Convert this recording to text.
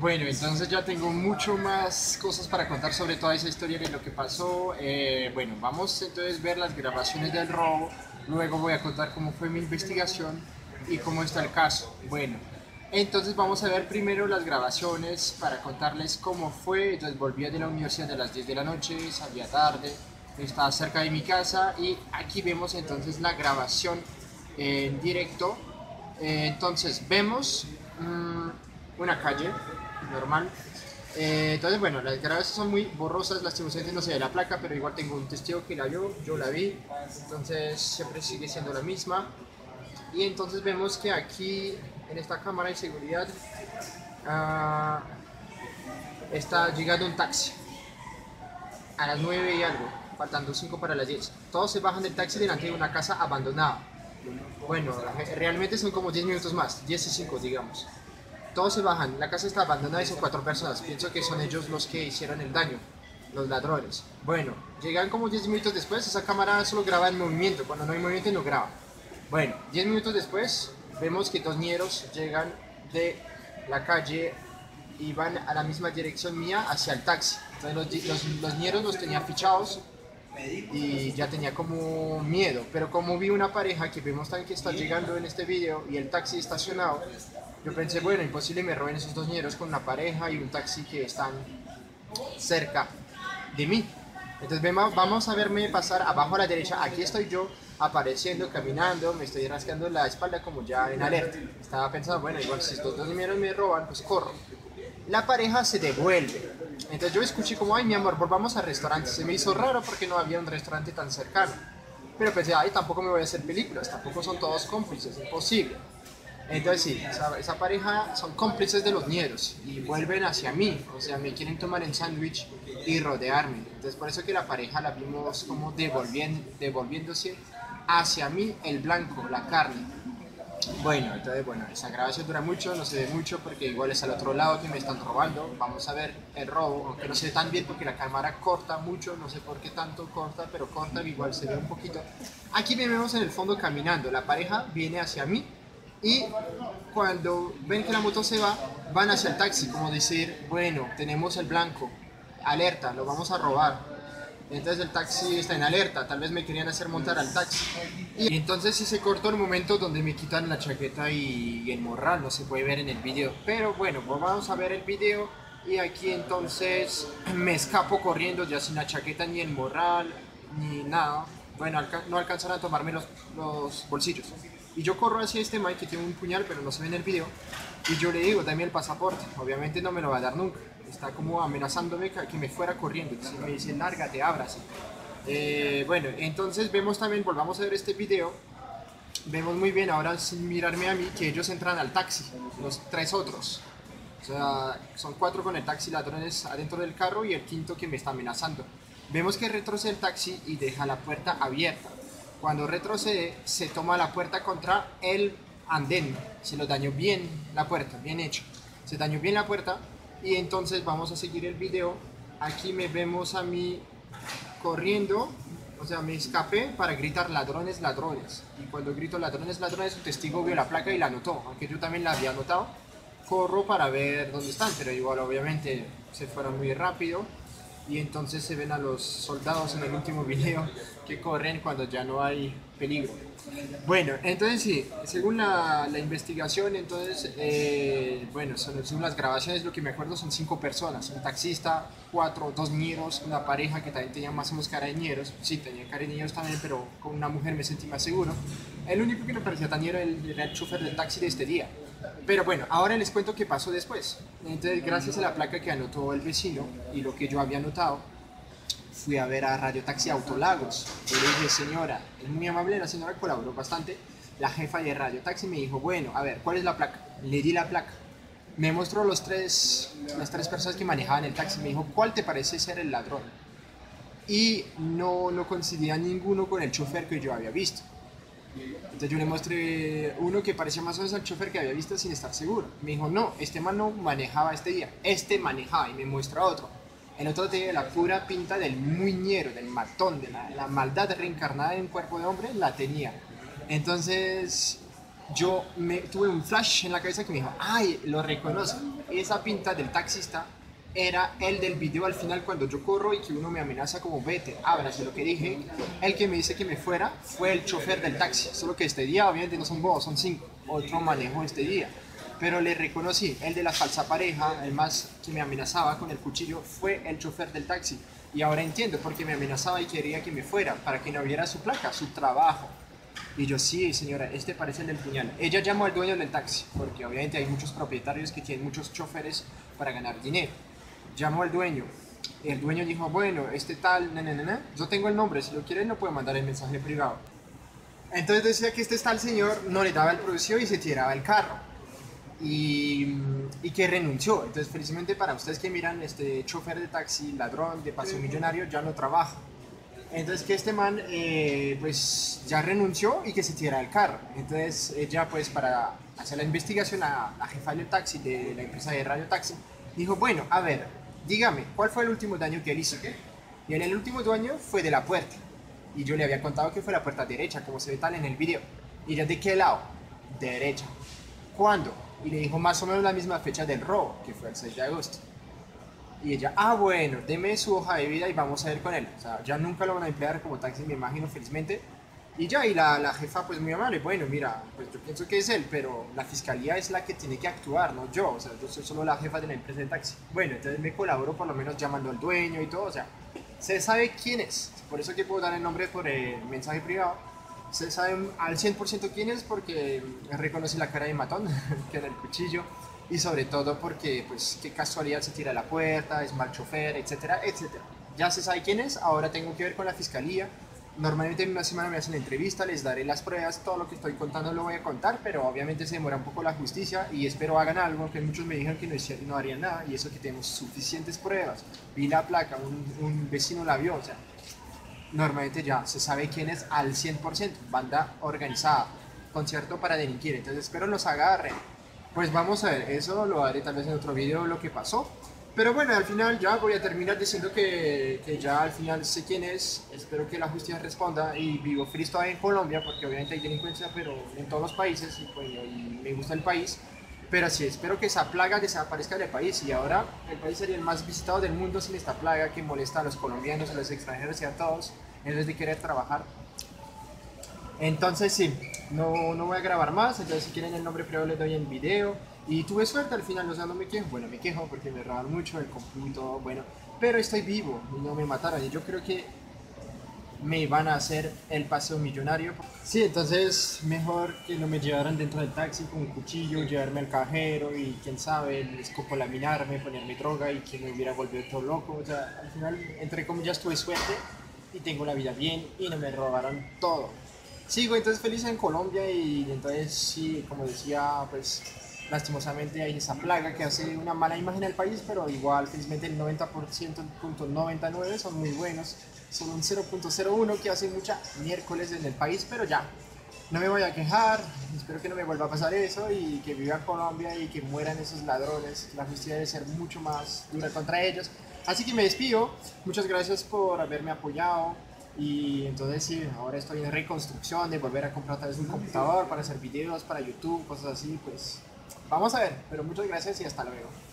Bueno, entonces ya tengo mucho más cosas para contar sobre toda esa historia de lo que pasó. Bueno, vamos entonces a ver las grabaciones del robo, luego voy a contar cómo fue mi investigación y cómo está el caso. Bueno, entonces vamos a ver primero las grabaciones para contarles cómo fue. Entonces volví de la universidad a las 10 de la noche, salía tarde, estaba cerca de mi casa y aquí vemos entonces la grabación en directo. Entonces vemos una calle normal. Entonces bueno, las grabaciones son muy borrosas, lastimosamente no se ve la placa, pero igual tengo un testigo que la vio, yo la vi, entonces siempre sigue siendo la misma. Y entonces vemos que aquí en esta cámara de seguridad está llegando un taxi a las 9 y algo, faltando 5 para las 10. Todos se bajan del taxi delante de una casa abandonada. Bueno, realmente son como 10 minutos más, 10 y 5 digamos. Todos se bajan, la casa está abandonada y son 4 personas. Pienso que son ellos los que hicieron el daño, los ladrones. Bueno, llegan como 10 minutos después, esa cámara solo graba el movimiento, cuando no hay movimiento no graba. Bueno, 10 minutos después vemos que dos ñeros llegan de la calle y van a la misma dirección mía hacia el taxi. Entonces los ñeros los tenía fichados y ya tenía como miedo, pero como vi una pareja que vemos también que está llegando en este video y el taxi estacionado, yo pensé, bueno, imposible me roben esos dos ñeros con una pareja y un taxi que están cerca de mí. Entonces vamos a verme pasar abajo a la derecha, aquí estoy yo apareciendo, caminando, me estoy rascando la espalda como ya en alerta. Estaba pensando, bueno, igual si estos dos ñeros me roban, pues corro. La pareja se devuelve. Entonces yo escuché como, ay mi amor, volvamos al restaurante. Se me hizo raro porque no había un restaurante tan cercano. Pero pensé, ay tampoco me voy a hacer películas, tampoco son todos cómplices, imposible. Entonces sí, esa pareja son cómplices de los ñeros y vuelven hacia mí, o sea, me quieren tomar el sándwich y rodearme. Entonces por eso que la pareja la vimos como devolviéndose hacia mí el blanco, la carne. Bueno, entonces bueno, esa grabación dura mucho, no se ve mucho porque igual es al otro lado que me están robando. Vamos a ver el robo, aunque no se ve tan bien porque la cámara corta mucho, no sé por qué tanto corta, pero corta, igual se ve un poquito. Aquí me vemos en el fondo caminando, la pareja viene hacia mí y cuando ven que la moto se va, van hacia el taxi, como decir, bueno, tenemos el blanco, alerta, lo vamos a robar. Entonces el taxi está en alerta, tal vez me querían hacer montar al taxi. Y entonces sí se cortó el momento donde me quitan la chaqueta y el morral, no se puede ver en el video. Pero bueno, pues vamos a ver el video y aquí entonces me escapo corriendo ya sin la chaqueta ni el morral ni nada. Bueno, no alcanzaron a tomarme los bolsillos. Y yo corro hacia este man que tiene un puñal pero no se ve en el video. Y yo le digo, dame el pasaporte, obviamente no me lo va a dar nunca. Está como amenazándome que me fuera corriendo, entonces me dice, lárgate, ábrase. Bueno, entonces vemos también, volvamos a ver este video, vemos muy bien ahora sin mirarme a mí que ellos entran al taxi, los tres otros. O sea, son 4 con el taxi, ladrones adentro del carro y el quinto que me está amenazando. Vemos que retrocede el taxi y deja la puerta abierta. Cuando retrocede, se toma la puerta contra el andén, se lo dañó bien la puerta, bien hecho. Se dañó bien la puerta. Y entonces vamos a seguir el video. Aquí me vemos a mí corriendo, o sea, me escapé para gritar ladrones, ladrones. Y cuando grito ladrones, ladrones, un testigo vio la placa y la anotó, aunque yo también la había anotado. Corro para ver dónde están, pero igual obviamente se fueron muy rápido. Y entonces se ven a los soldados en el último video que corren cuando ya no hay peligro. Bueno, entonces sí, según la investigación, entonces, bueno, según las grabaciones, lo que me acuerdo son 5 personas, un taxista, 4, 2 ñeros, una pareja que también tenía más o menos cara de ñeros, sí, tenía cara de ñeros también, pero con una mujer me sentí más seguro. El único que me parecía tan ñero era el chofer del taxi de este día. Pero bueno, ahora les cuento qué pasó después. Entonces, gracias a la placa que anotó el vecino y lo que yo había anotado, fui a ver a Radio Taxi Autolagos. Yo le dije, señora, es muy amable, la señora colaboró bastante. La jefa de Radio Taxi me dijo, bueno, a ver, ¿cuál es la placa? Le di la placa. Me mostró las tres personas que manejaban el taxi. Me dijo, ¿cuál te parece ser el ladrón? Y no coincidía ninguno con el chofer que yo había visto. Entonces yo le mostré uno que parecía más o menos al chofer que había visto sin estar seguro. Me dijo, no, este man no manejaba este día, este manejaba, y me muestra otro. El otro tenía la pura pinta del muñero, del matón, de la maldad reencarnada en un cuerpo de hombre, la tenía. Entonces yo me tuve un flash en la cabeza que me dijo, ay, lo reconozco, esa pinta del taxista era el del video al final cuando yo corro y que uno me amenaza como vete, ábrase lo que dije, el que me dice que me fuera fue el chofer del taxi, solo que este día obviamente no son vos, son 5, otro manejo este día, pero le reconocí, el de la falsa pareja, el más que me amenazaba con el cuchillo, fue el chofer del taxi, y ahora entiendo porque me amenazaba y quería que me fuera, para que no viera su placa, su trabajo. Y yo, sí señora, este parece el del puñal. Ella llamó al dueño del taxi, porque obviamente hay muchos propietarios que tienen muchos choferes para ganar dinero. Llamó al dueño, el dueño dijo, bueno, este tal, yo tengo el nombre, si lo quieren no puede mandar el mensaje privado. Entonces decía que este tal señor no le daba el precio y se tiraba el carro, y que renunció. Entonces felizmente para ustedes que miran, este chofer de taxi, ladrón, de paseo millonario, ya no trabaja. Entonces que este man pues ya renunció y que se tirara el carro. Entonces ella pues para hacer la investigación a la jefa del taxi, de la empresa de Radio Taxi, dijo, bueno, a ver, dígame, ¿cuál fue el último daño que él hizo? Y en el último daño fue de la puerta. Y yo le había contado que fue la puerta derecha, como se ve tal en el video. Y ella, ¿de qué lado? Derecha. ¿Cuándo? Y le dijo más o menos la misma fecha del robo, que fue el 6 de agosto. Y ella, ah bueno, deme su hoja de vida y vamos a ir con él. O sea, ya nunca lo van a emplear como taxi, me imagino, felizmente. Y ya, y la jefa pues muy amable, bueno, mira, pues yo pienso que es él, pero la fiscalía es la que tiene que actuar, no yo. O sea, yo soy solo la jefa de la empresa de taxi. Bueno, entonces me colaboró por lo menos llamando al dueño y todo, o sea, se sabe quién es. Por eso que puedo dar el nombre por el mensaje privado. Se sabe al 100% quién es porque reconoce la cara de matón, que era el cuchillo. Y sobre todo porque, pues, qué casualidad, se tira a la puerta, es mal chofer, etcétera, etcétera. Ya se sabe quién es, ahora tengo que ver con la fiscalía. Normalmente en una semana me hacen la entrevista, les daré las pruebas, todo lo que estoy contando lo voy a contar, pero obviamente se demora un poco la justicia y espero hagan algo, aunque muchos me dijeron que no harían nada, y eso que tenemos suficientes pruebas. Vi la placa, un vecino la vio, o sea, normalmente ya se sabe quién es al 100%, banda organizada, concierto para delinquir, entonces espero los agarren. Pues vamos a ver, eso lo haré tal vez en otro video lo que pasó. Pero bueno, al final ya voy a terminar diciendo que ya al final sé quién es. Espero que la justicia responda y vivo feliz todavía en Colombia, porque obviamente hay delincuencia, pero en todos los países, y pues y me gusta el país. Pero sí, espero que esa plaga desaparezca del país y ahora el país sería el más visitado del mundo sin esta plaga que molesta a los colombianos, a los extranjeros y a todos en vez de querer trabajar. Entonces sí, no voy a grabar más, entonces si quieren el nombre privado les doy en video. Y tuve suerte al final, o sea, no me quejo, bueno, me quejo porque me robaron mucho el conjunto, bueno, pero estoy vivo, no me mataron y yo creo que me van a hacer el paseo millonario. Sí, entonces mejor que no me llevaran dentro del taxi con un cuchillo, llevarme al cajero y quién sabe, les copolaminarme, ponerme droga y que me hubiera volvido todo loco, o sea, al final, entre comillas, tuve suerte y tengo la vida bien y no me robaron todo. Sigo entonces feliz en Colombia y entonces sí, como decía, pues lastimosamente hay esa plaga que hace una mala imagen al país, pero igual felizmente el 90.99% son muy buenos, son un 0.01% que hace mucha miércoles en el país, pero ya, no me voy a quejar, espero que no me vuelva a pasar eso y que viva Colombia y que mueran esos ladrones, la justicia debe ser mucho más dura contra ellos, así que me despido, muchas gracias por haberme apoyado. Y entonces sí, ahora estoy en reconstrucción de volver a comprar tal vez un computador para hacer videos, para YouTube, cosas así, pues vamos a ver, pero muchas gracias y hasta luego.